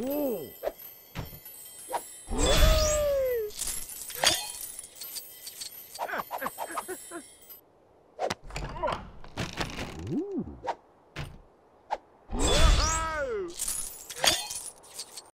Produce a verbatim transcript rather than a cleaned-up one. Whoa!